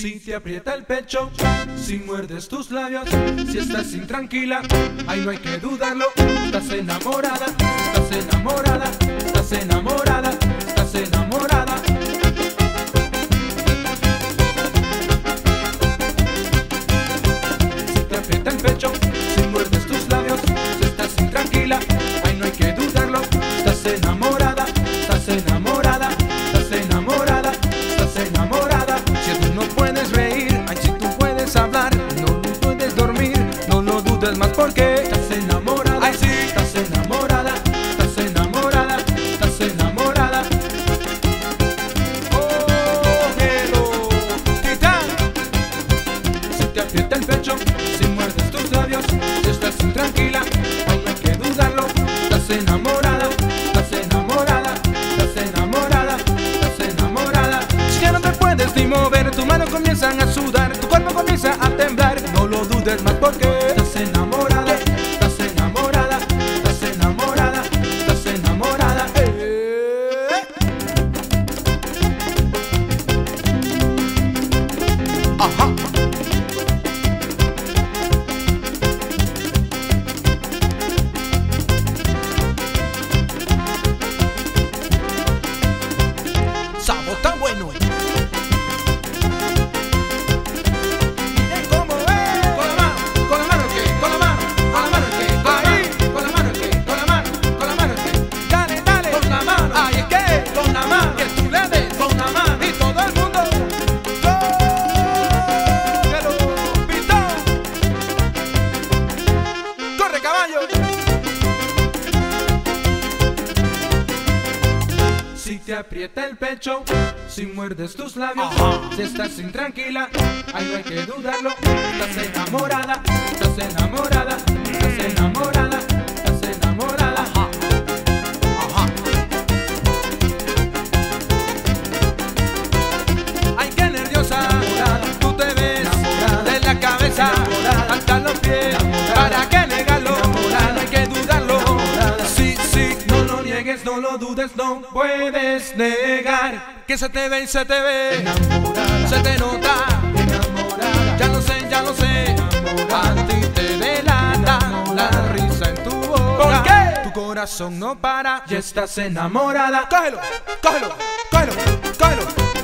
Si te aprieta el pecho, si muerdes tus labios, si estás intranquila, ahí no hay que dudarlo. Estás enamorada, estás enamorada, estás enamorada, estás enamorada. Si te aprieta el pecho, si muerdes tus labios, si estás intranquila, ahí no hay que dudarlo. Estás enamorada, estás enamorada, estás enamorada, estás enamorada. Hablar, no lo puedes dormir, no lo dudes más porque estás enamorada. Ay, sí, estás enamorada, estás enamorada, estás enamorada. Oh, hello, titán. Si te aprieta el pecho, si muerdes tus labios, si estás intranquila, no hay que dudarlo. Estás enamorada, estás enamorada, estás enamorada, estás enamorada. Si ya no te puedes ni mover, tus manos comienzan a sudar, tu cuerpo comienza a temblar, no lo dudes más porque estás enamorada, estás enamorada, estás enamorada, estás enamorada. Ajá. Sabor tan bueno. Si te aprieta el pecho, si muerdes tus labios, si estás intranquila, ahí no hay que dudarlo. Estás enamorada, estás enamorada, estás enamorada, estás enamorada. Ajá. Ajá. Ay, qué nerviosa, enamorada. Tú te ves enamorada, de la cabeza enamorada, hasta los pies, enamorada. ¿Para qué negarlo? Enamorada. No hay que dudarlo, enamorada. Sí, sí, no lo niegues, no lo dudes, no puedes negar que se te ve y se te ve enamorada. Se te nota enamorada. Ya lo sé, ya lo sé, enamorada. A ti te delata enamorada, la risa en tu boca. ¿Por qué? Tu corazón no para, ya estás enamorada. Cógelo, cógelo, cógelo,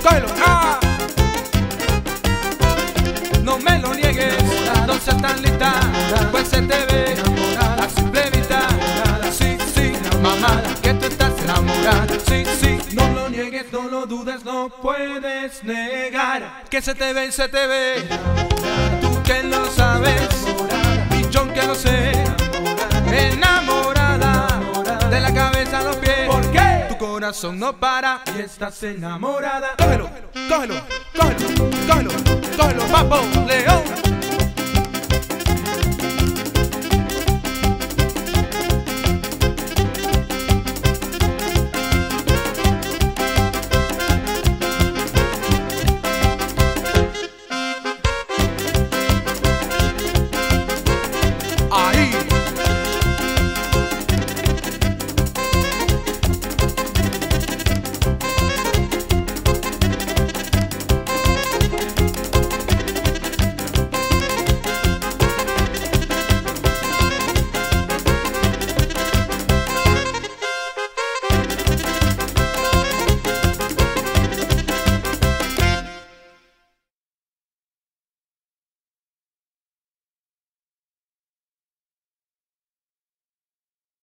cógelo, cógelo. ¡Ah! No me lo niegues, enamorada. No seas tan lista, enamorada. Pues se te ve enamorada, a simple vista enamorada. Sí, sí, mamá, que tú estás enamorada. Sí, sí, no lo niegues, no lo dudes, no puedes negar que se te ve y se te ve enamorada. Tú que lo sabes enamorada, y yo que lo sé enamorada, enamorada, de la cabeza a los pies. ¿Por qué? Tu corazón no para y estás enamorada. Cógelo, cógelo, cógelo, cógelo, cógelo, papo, león.